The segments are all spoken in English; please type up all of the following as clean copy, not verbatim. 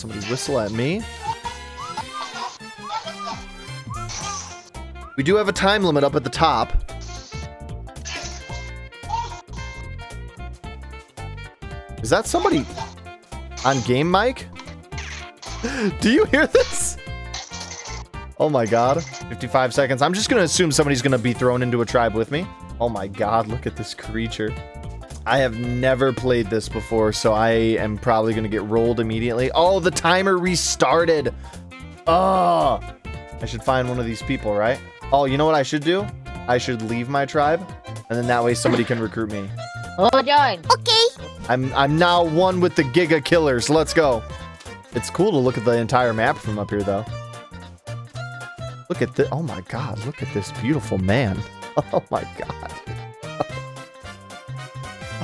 Somebody whistle at me. We do have a time limit up at the top. Is that somebody on game mic? Do you hear this? Oh my god. 55 seconds. I'm just gonna assume somebody's gonna be thrown into a tribe with me. Oh my god, look at this creature. I have never played this before, so I am probably gonna get rolled immediately. Oh, the timer restarted. Oh, I should find one of these people, right? Oh, you know what I should do? I should leave my tribe, and then that way somebody can recruit me. Oh, darn. Okay. I'm now one with the Giga Killers. Let's go. It's cool to look at the entire map from up here, though. Look at this. Oh, my God. Look at this beautiful man. Oh, my God.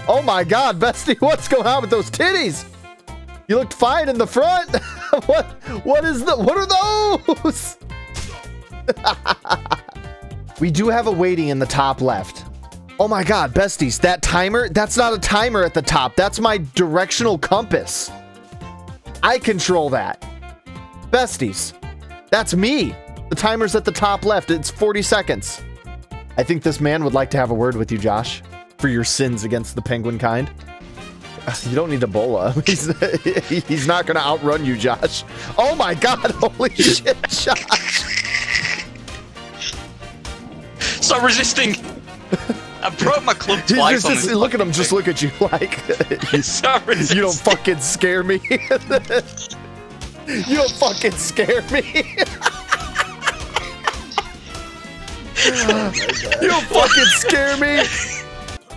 Oh, my God, Bestie. What's going on with those titties? You looked fine in the front. What is the... What are those? We do have a waiting in the top left. Oh my god, besties, that timer, that's not a timer at the top. That's my directional compass. I control that. Besties, that's me. The timer's at the top left. It's 40 seconds. I think this man would like to have a word with you, Josh, for your sins against the penguin kind. You don't need Ebola. He's not going to outrun you, Josh. Oh my god, holy shit, Josh. Stop resisting. I broke my club twice. Just, look at him. Just look at you like, you don't fucking scare me. You don't fucking scare me. You don't fucking scare me.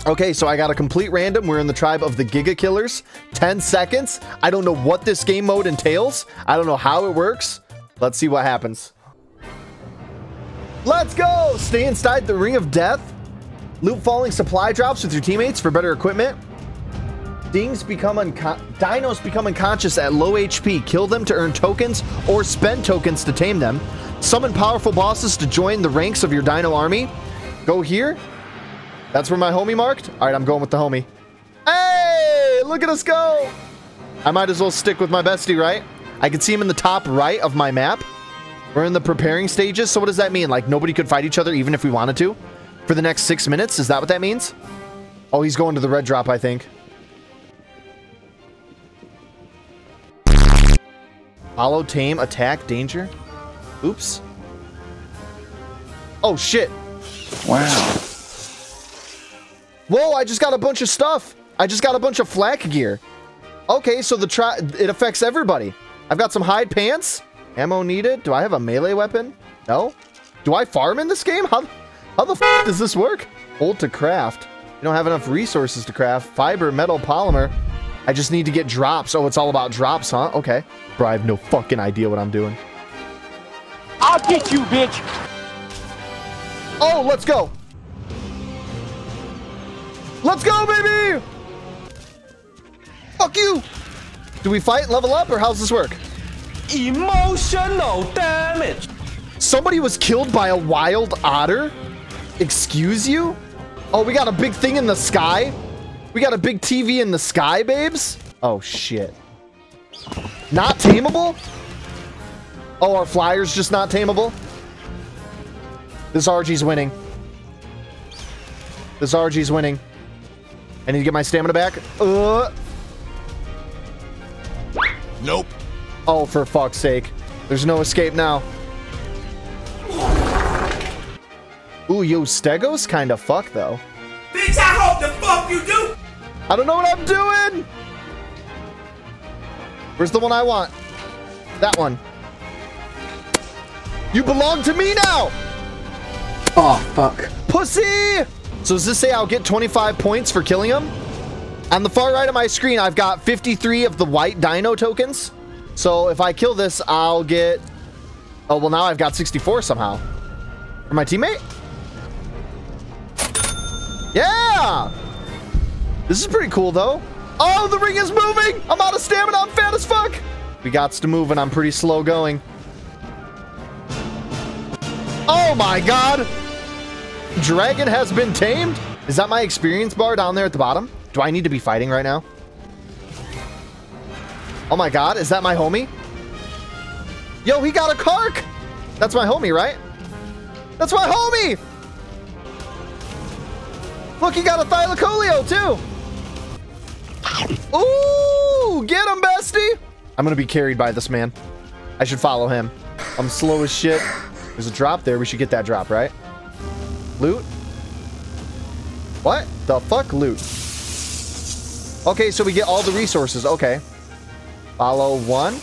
Okay, so I got a complete random. We're in the tribe of the Giga Killers. 10 seconds. I don't know what this game mode entails. I don't know how it works. Let's see what happens. Let's go. Stay inside the Ring of Death. Loot falling supply drops with your teammates for better equipment. Dinos become unconscious at low HP. Kill them to earn tokens or spend tokens to tame them. Summon powerful bosses to join the ranks of your dino army. Go here. That's where my homie marked. All right, I'm going with the homie. Hey, look at us go. I might as well stick with my bestie, right? I can see him in the top right of my map. We're in the preparing stages. So what does that mean? Like nobody could fight each other even if we wanted to? For the next 6 minutes, is that what that means? Oh, he's going to the red drop, I think. Follow, tame, attack, danger. Oops. Oh, shit. Wow. Whoa, I just got a bunch of stuff. I just got a bunch of flak gear. Okay, so it affects everybody. I've got some hide pants. Ammo needed. Do I have a melee weapon? No. Do I farm in this game? How the f does this work? Hold to craft. You don't have enough resources to craft. Fiber, metal, polymer. I just need to get drops. Oh, it's all about drops, huh? Okay. Bro, I have no fucking idea what I'm doing. I'll get you, bitch. Oh, let's go. Let's go, baby. Fuck you. Do we fight, level up, or how's this work? Emotional damage. Somebody was killed by a wild otter? Excuse you? Oh, we got a big thing in the sky. We got a big TV in the sky, babes. Oh, shit. Not tameable? Oh, our flyer's just not tameable? This RG's winning. This RG's winning. I need to get my stamina back. Nope. Oh, for fuck's sake. There's no escape now. Ooh, yo, Stegos kind of fuck, though. Bitch, I hope the fuck you do! I don't know what I'm doing! Where's the one I want? That one. You belong to me now! Oh, fuck. Pussy! So does this say I'll get 25 points for killing him? On the far right of my screen, I've got 53 of the white dino tokens. So if I kill this, I'll get... Oh, well, now I've got 64 somehow. For my teammate? Yeah! This is pretty cool, though. Oh, the ring is moving! I'm out of stamina. I'm fat as fuck! We gots to move, and I'm pretty slow going. Oh, my God! Dragon has been tamed? Is that my experience bar down there at the bottom? Do I need to be fighting right now? Oh my god, is that my homie? Yo, he got a Kark! That's my homie, right? That's my homie! Look, he got a Thylacoleo, too! Ooh! Get him, bestie! I'm gonna be carried by this man. I should follow him. I'm slow as shit. There's a drop there. We should get that drop, right? Loot? What the fuck? Loot. Okay, so we get all the resources. Okay. Follow one.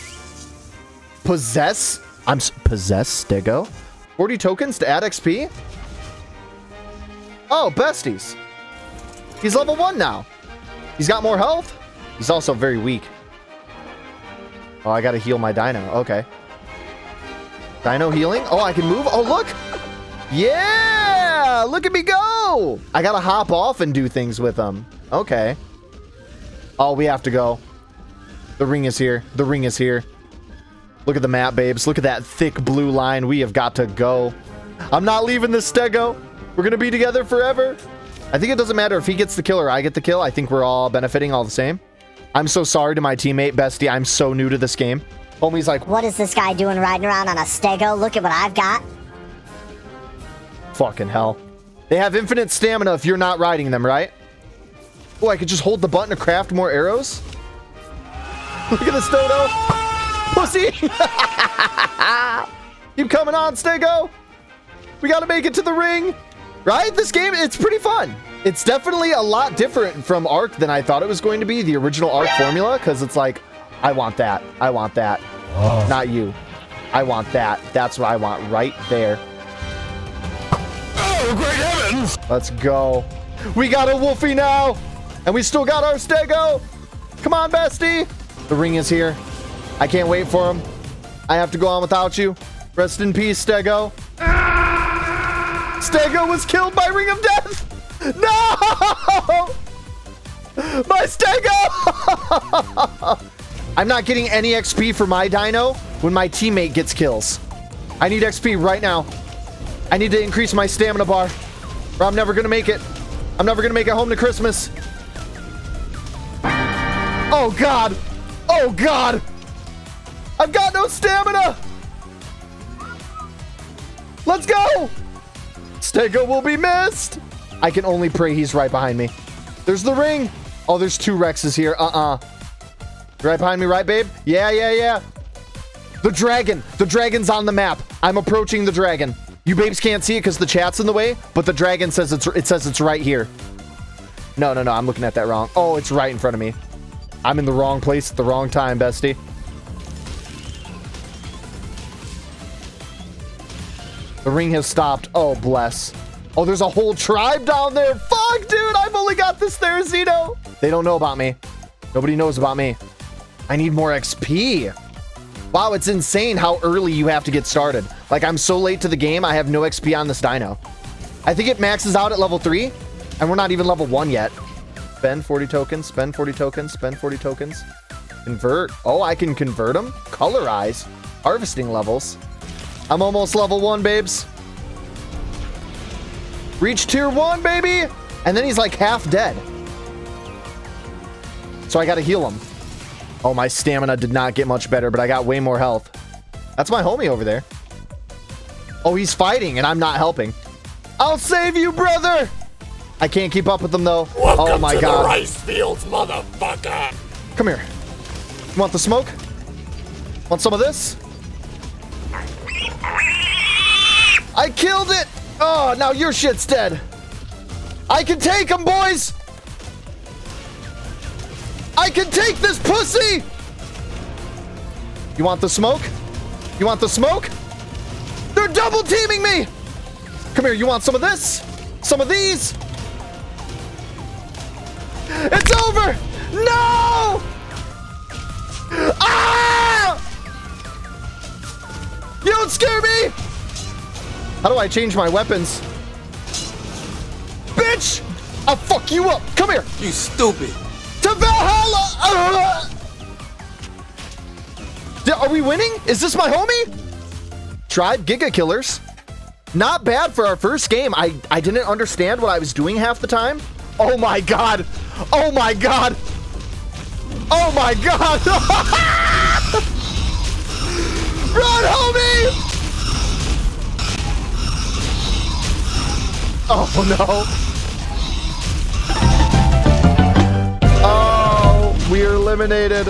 Possess. I'm possessed. There you go. 40 tokens to add XP. Oh, besties. He's level 1 now. He's got more health. He's also very weak. Oh, I gotta heal my dino. Okay. Dino healing. Oh, I can move. Oh, look. Yeah. Look at me go. I gotta hop off and do things with them. Okay. Oh, we have to go. The ring is here. The ring is here. Look at the map, babes. Look at that thick blue line. We have got to go. I'm not leaving this stego. We're gonna be together forever. I think it doesn't matter if he gets the kill or I get the kill. I think we're all benefiting all the same. I'm so sorry to my teammate, bestie. I'm so new to this game. Homie's like, what is this guy doing riding around on a stego? Look at what I've got. Fucking hell. They have infinite stamina if you're not riding them, right? Oh, I could just hold the button to craft more arrows. Look at this dodo. Pussy. Keep coming on, stego. We got to make it to the ring. Right? This game, it's pretty fun. It's definitely a lot different from Ark than I thought it was going to be, the original Ark formula, because it's like, I want that. I want that. Oh. Not you. I want that. That's what I want right there. Oh, great heavens! Let's go. We got a Wolfie now, and we still got our stego. Come on, bestie. The ring is here. I can't wait for him. I have to go on without you. Rest in peace, stego. Ah! Stego was killed by Ring of Death. No! My stego! I'm not getting any XP for my dino when my teammate gets kills. I need XP right now. I need to increase my stamina bar, or I'm never gonna make it. I'm never gonna make it home to Christmas. Oh God, oh God. I've got no stamina. Let's go. Stego will be missed. I can only pray he's right behind me. There's the ring. Oh, there's two Rexes here, Right behind me, right, babe? Yeah, yeah, yeah. The dragon. The dragon's on the map. I'm approaching the dragon. You babes can't see it because the chat's in the way, but the dragon says it's right here. No, no, no. I'm looking at that wrong. Oh, it's right in front of me. I'm in the wrong place at the wrong time, bestie. The ring has stopped. Oh, bless. Oh, there's a whole tribe down there. Fuck, dude. I've only got this Therizino. They don't know about me. Nobody knows about me. I need more XP. Wow, it's insane how early you have to get started. Like, I'm so late to the game, I have no XP on this dino. I think it maxes out at level 3, and we're not even level 1 yet. Spend 40 tokens, spend 40 tokens, spend 40 tokens. Convert. Oh, I can convert them? Colorize. Harvesting levels. I'm almost level 1, babes. Reach tier 1, baby! And then he's like half dead. So I gotta heal him. Oh, my stamina did not get much better, but I got way more health. That's my homie over there. Oh, he's fighting, and I'm not helping. I'll save you, brother! I can't keep up with him, though. Welcome oh, my to God. The rice fields, motherfucker! Come here. You want the smoke? Want some of this? I killed it! Oh, now your shit's dead. I can take him, boys! I can take this pussy! You want the smoke? You want the smoke? They're double teaming me! Come here, you want some of this? Some of these? It's over! No! Ah! You don't scare me! How do I change my weapons? Bitch! I'll fuck you up! Come here! You stupid! To Valhalla! Are we winning? Is this my homie? Tribe Giga Killers. Not bad for our first game. I didn't understand what I was doing half the time. Oh my God. Oh my God. Oh my god! Run, homie! Oh no! Oh, we are eliminated!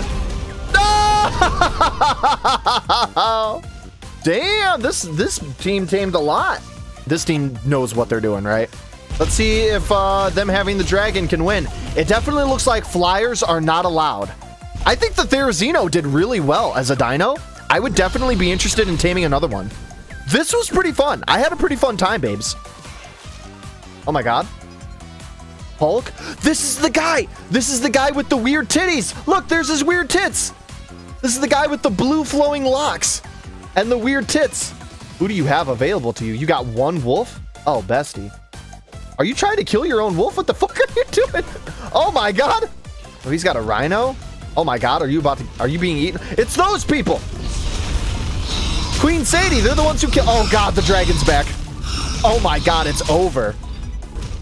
No! Damn, this team tamed a lot. This team knows what they're doing, right? Let's see if them having the dragon can win. It definitely looks like flyers are not allowed. I think the Therizino did really well as a dino. I would definitely be interested in taming another one. This was pretty fun. I had a pretty fun time, babes. Oh my god. Hulk? This is the guy! This is the guy with the weird titties! Look, there's his weird tits! This is the guy with the blue flowing locks and the weird tits. Who do you have available to you? You got one wolf? Oh, bestie. Are you trying to kill your own wolf? What the fuck are you doing? Oh my god! Oh, he's got a rhino? Oh my god, are you being eaten? It's those people! Queen Sadie, they're the ones who kill. Oh god, the dragon's back. Oh my god, it's over.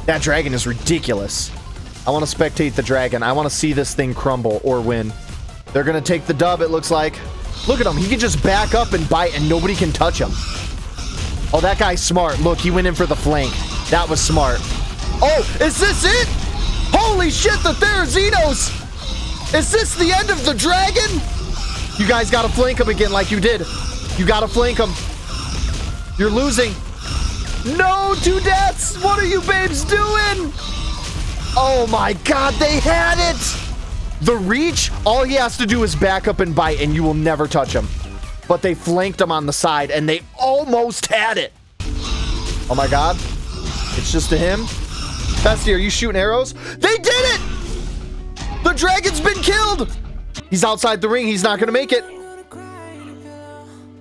That dragon is ridiculous. I want to spectate the dragon. I want to see this thing crumble or win. They're going to take the dub, it looks like. Look at him. He can just back up and bite, and nobody can touch him. Oh, that guy's smart. Look, he went in for the flank. That was smart. Oh, is this it? Holy shit, the Therizinos! Is this the end of the dragon? You guys got to flank him again like you did. You got to flank him. You're losing. No, two deaths! What are you babes doing? Oh my god, they had it! The reach, all he has to do is back up and bite and you will never touch him. But they flanked him on the side and they almost had it. Oh my god. It's just to him. Bestie, are you shooting arrows? They did it! The dragon's been killed! He's outside the ring, he's not gonna make it.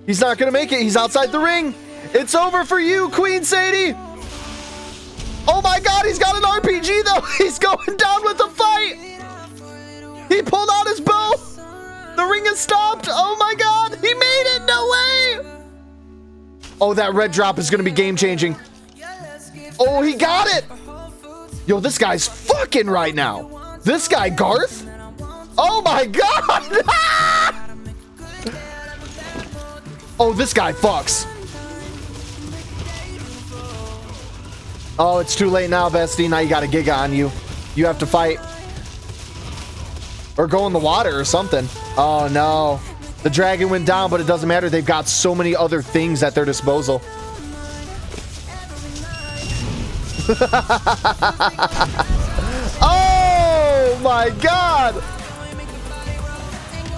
He's not gonna make it, he's outside the ring! It's over for you, Queen Sadie! Oh my god, he's got an RPG though! He's going down with the fight! He pulled out his bow! The ring is stopped! Oh my god! He made it! No way! Oh, that red drop is gonna be game-changing. Oh, he got it! Yo, this guy's fucking right now! This guy, Garth? Oh my god! Oh, this guy fucks. Oh, it's too late now, bestie. Now you got a Giga on you. You have to fight. Or go in the water or something. Oh, no. The dragon went down, but it doesn't matter. They've got so many other things at their disposal. Oh, my God.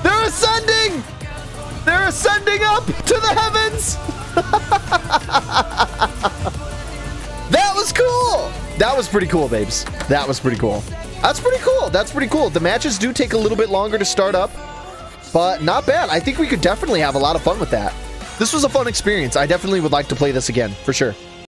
They're ascending. They're ascending up to the heavens. That was cool! That was pretty cool, babes. That was pretty cool. That's pretty cool. That's pretty cool. The matches do take a little bit longer to start up, but not bad. I think we could definitely have a lot of fun with that. This was a fun experience. I definitely would like to play this again, for sure.